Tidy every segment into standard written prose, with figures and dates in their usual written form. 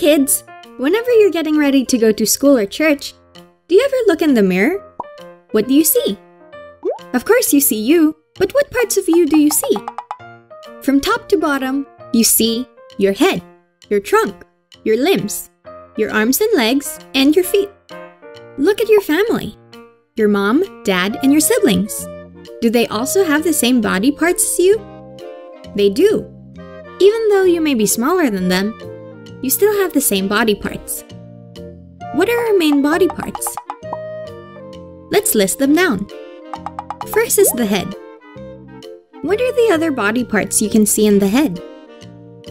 Kids, whenever you're getting ready to go to school or church, do you ever look in the mirror? What do you see? Of course you see you, but what parts of you do you see? From top to bottom, you see your head, your trunk, your limbs, your arms and legs, and your feet. Look at your family, your mom, dad, and your siblings. Do they also have the same body parts as you? They do. Even though you may be smaller than them, you still have the same body parts. What are our main body parts? Let's list them down. First is the head. What are the other body parts you can see in the head?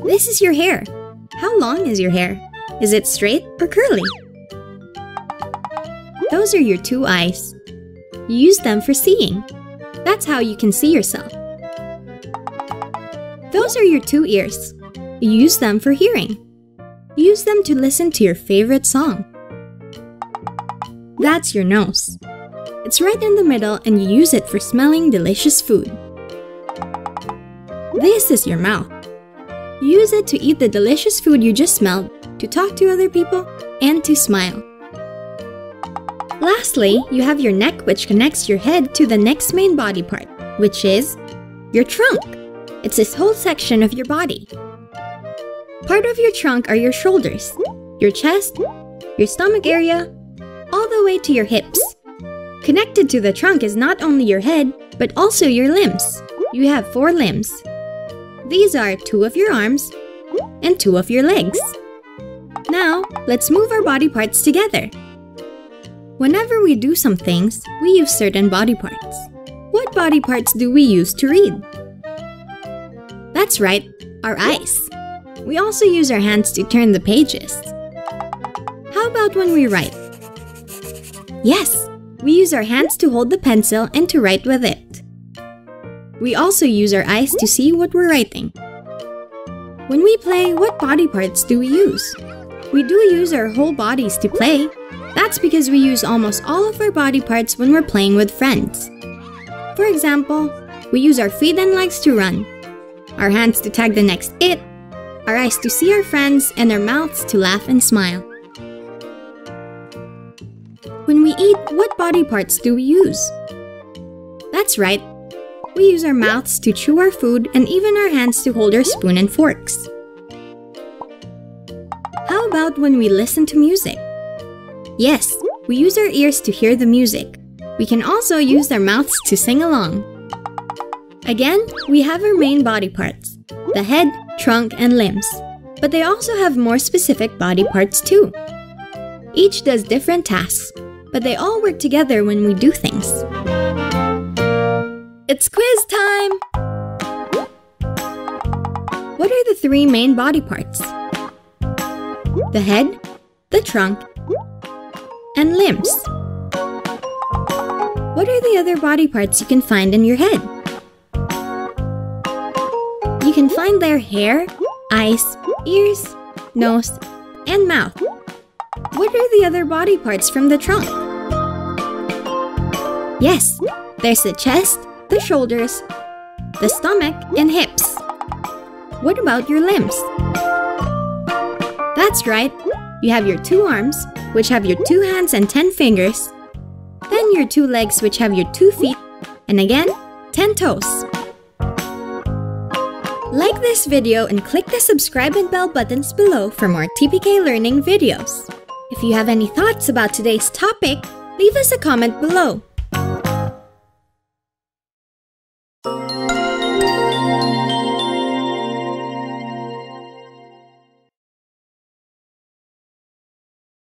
This is your hair. How long is your hair? Is it straight or curly? Those are your two eyes. You use them for seeing. That's how you can see yourself. Those are your two ears. You use them for hearing. You use them to listen to your favorite song. That's your nose. It's right in the middle and you use it for smelling delicious food. This is your mouth. You use it to eat the delicious food you just smelled, to talk to other people, and to smile. Lastly, you have your neck, which connects your head to the next main body part, which is your trunk. It's this whole section of your body. Part of your trunk are your shoulders, your chest, your stomach area, all the way to your hips. Connected to the trunk is not only your head, but also your limbs. You have four limbs. These are two of your arms and two of your legs. Now, let's move our body parts together. Whenever we do some things, we use certain body parts. What body parts do we use to read? That's right, our eyes. We also use our hands to turn the pages. How about when we write? Yes, we use our hands to hold the pencil and to write with it. We also use our eyes to see what we're writing. When we play, what body parts do we use? We do use our whole bodies to play. That's because we use almost all of our body parts when we're playing with friends. For example, we use our feet and legs to run, our hands to tag the next it, our eyes to see our friends, and our mouths to laugh and smile. When we eat, what body parts do we use? That's right, we use our mouths to chew our food and even our hands to hold our spoon and forks. How about when we listen to music? Yes, we use our ears to hear the music. We can also use our mouths to sing along. Again, we have our main body parts, the head, trunk, and limbs. But they also have more specific body parts too. Each does different tasks, but they all work together when we do things. It's quiz time! What are the three main body parts? The head, the trunk, and limbs. What are the other body parts you can find in your head? You can find their hair, eyes, ears, nose, and mouth. What are the other body parts from the trunk? Yes, there's the chest, the shoulders, the stomach, and hips. What about your limbs? That's right, you have your two arms, which have your two hands and 10 fingers, then your two legs, which have your 2 feet, and again, 10 toes. Like this video and click the subscribe and bell buttons below for more TPK Learning videos. If you have any thoughts about today's topic, leave us a comment below.